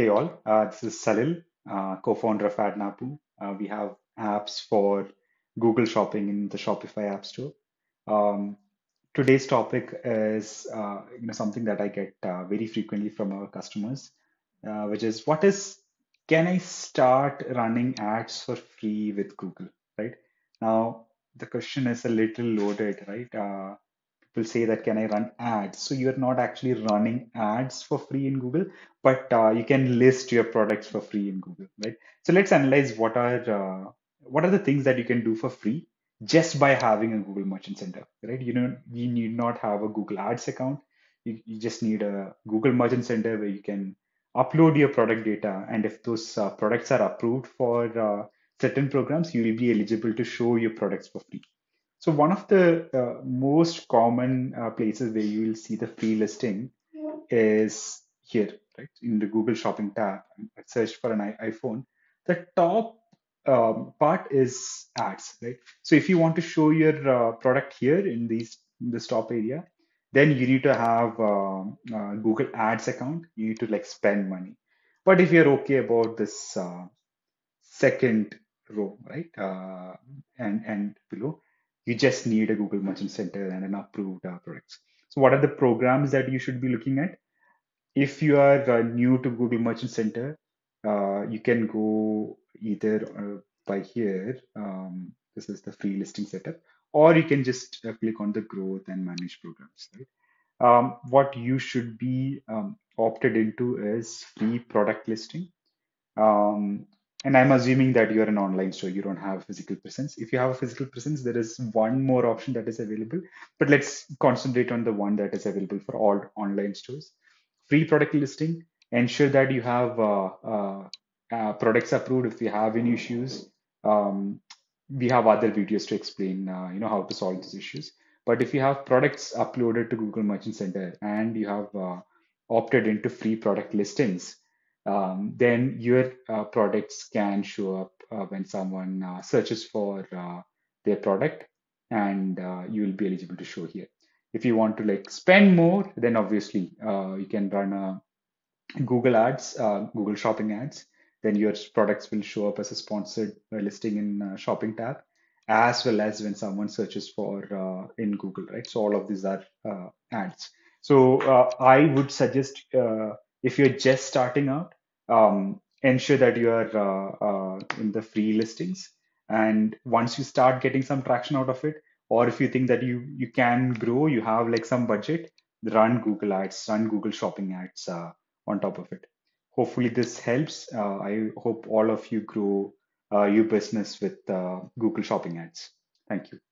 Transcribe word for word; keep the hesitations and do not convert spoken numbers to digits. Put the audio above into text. Hey all, uh, this is Salil, uh, co-founder of AdNabu. Uh, we have apps for Google Shopping in the Shopify App Store. Um, today's topic is uh, you know something that I get uh, very frequently from our customers, uh, which is what is can I start running ads for free with Google? Right now, the question is a little loaded, right? Uh, People say that can I run ads? So you're not actually running ads for free in Google, but uh, you can list your products for free in Google, right? So let's analyze what are uh, what are the things that you can do for free just by having a Google Merchant Center, right? You know, you need not have a Google Ads account. You, you just need a Google Merchant Center where you can upload your product data, and if those uh, products are approved for uh, certain programs, you will be eligible to show your products for free. So one of the uh, most common uh, places where you will see the free listing is here, right? In the Google Shopping tab, I search for an iPhone. The top um, part is ads, right? So if you want to show your uh, product here in these in this top area, then you need to have um, a Google Ads account. You need to like spend money. But if you're okay about this uh, second row, right, uh, and and below, you just need a Google Merchant Center and an approved uh, products. So what are the programs that you should be looking at? If you are uh, new to Google Merchant Center, uh, you can go either uh, by here, um, this is the free listing setup, or you can just uh, click on the growth and manage programs. Right? Um, what you should be um, opted into is free product listing. Um, And I'm assuming that you're an online store, you don't have a physical presence. If you have a physical presence, there is one more option that is available, but let's concentrate on the one that is available for all online stores. Free product listing, ensure that you have uh, uh, uh, products approved if you have any issues. Um, we have other videos to explain uh, you know, how to solve these issues. But if you have products uploaded to Google Merchant Center and you have uh, opted into free product listings, Um, then your uh, products can show up uh, when someone uh, searches for uh, their product, and uh, you will be eligible to show here. If you want to like spend more, then obviously uh, you can run a Google Ads, uh, Google Shopping Ads. Then your products will show up as a sponsored listing in uh, Shopping tab, as well as when someone searches for uh, in Google, right? So all of these are uh, ads. So uh, I would suggest uh, if you're just starting out, um, ensure that you are uh, uh, in the free listings. And once you start getting some traction out of it, or if you think that you, you can grow, you have like some budget, run Google Ads, run Google Shopping Ads uh, on top of it. Hopefully this helps. Uh, I hope all of you grow uh, your business with uh, Google Shopping Ads. Thank you.